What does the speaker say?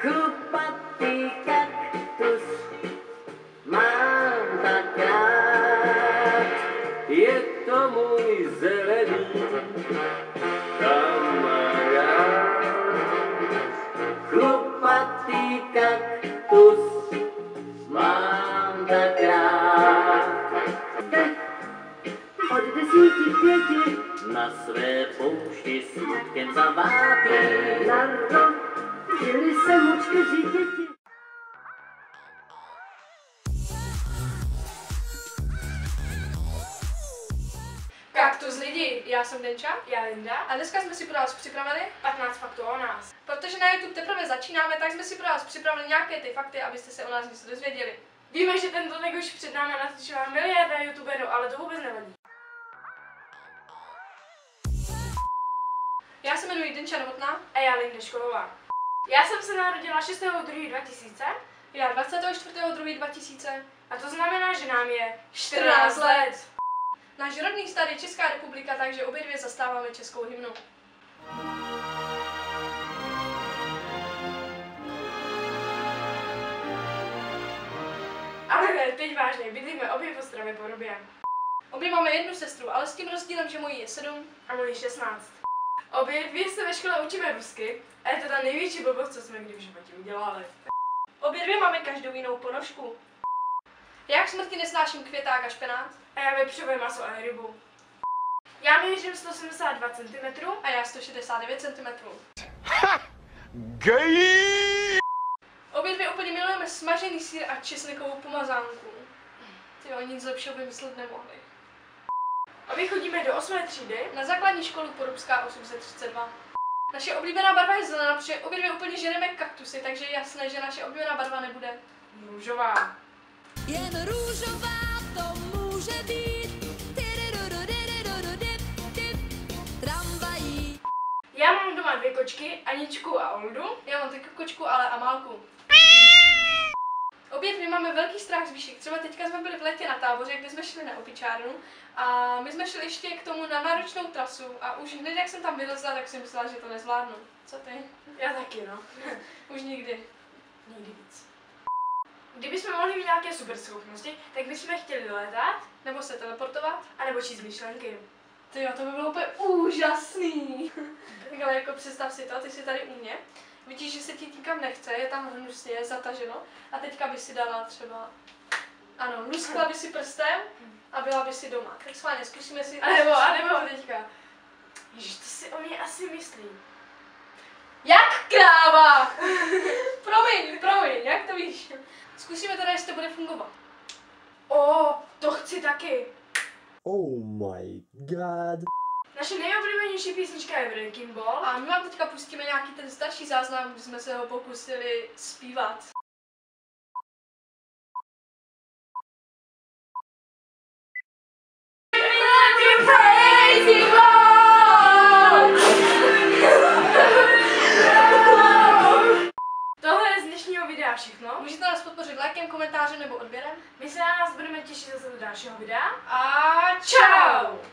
Chlupatý kaktus mám tak rád, je to můj zelený kamarád. Chlupatý kaktus mám tak rád. Od 10 5 na své poušti smutkem zavátý narod. Žili se mu 4 děti. Kaktus lidi, já jsem Denča, já Linda a dneska jsme si pro vás připravili 15 faktů o nás. Protože na YouTube teprve začínáme, tak jsme si pro vás připravili nějaké ty fakty, abyste se o nás něco dozvěděli. Víme, že ten donek už před námi natáčela miliarda youtuberů, ale to vůbec nevadí. Já se jmenuji Denča Novotná a já Linda Školová. Já jsem se narodila 6. 2. 2000, já 24. 2. 2000 a to znamená, že nám je 14 let. Náš rodný stát je Česká republika, takže obě dvě zastáváme českou hymnu. Ale ne, teď vážně, bydlíme obě v Ostravě Porubě. Obě máme jednu sestru, ale s tím rozdílem, že mojí je 7 a mojí 16. Obě dvě se ve škole učíme rusky a je to ta největší blbost, co jsme kdy v životě udělali. Obě dvě máme každou jinou ponožku. Já k smrti nesnáším květák a špenát a já vepřové maso a rybu. Já měřím 172 cm a já 169 cm. Ha! Gej! Obě dvě úplně milujeme smažený sýr a česnekovou pomazánku. Tyjo, nic lepšího vymyslet nemohli. A my chodíme do 8. třídy na základní školu Porubská 832. Naše oblíbená barva je zelená, protože obě dvě úplně žereme kaktusy, takže je jasné, že naše oblíbená barva nebude růžová. Jen růžová to může být. Já mám doma dvě kočky, Aničku a Oldu. Já mám taky kočku, ale Amálku. Obě dvě máme velký strach z výšek. Třeba teďka jsme byli v létě na táboře, kde jsme šli na opičárnu a my jsme šli ještě k tomu na náročnou trasu a už hned jak jsem tam vylezla, tak jsem myslela, že to nezvládnu. Co ty? Já taky no. Už nikdy. Nikdy víc. Kdybychom mohli mít nějaké super schopnosti, tak bychom chtěli létat, nebo se teleportovat, anebo číst myšlenky. Ty jo, to by bylo úplně úžasný. Takhle jako představ si to, ty jsi tady u mě. Vidíš, že se ti nikam nechce, je tam hnusně zataženo a teďka by si dala třeba, ano, luskla by si prstem a byla by si doma. Tak schválně, zkusíme si... A nebo teďka. Ježiš, to si o mě asi myslí. Jak kráva! Promiň, jak to víš? Zkusíme teda, jestli to bude fungovat. To chci taky. Oh my god. Naše nejoblíbenější písnička je Ranking Ball a my vám teďka pustíme nějaký ten starší záznam, kdy jsme se ho pokusili zpívat. Tohle je z dnešního videa všechno. Můžete nás podpořit lajkem, komentářem nebo odběrem. My se na nás budeme těšit zase do dalšího videa a čau!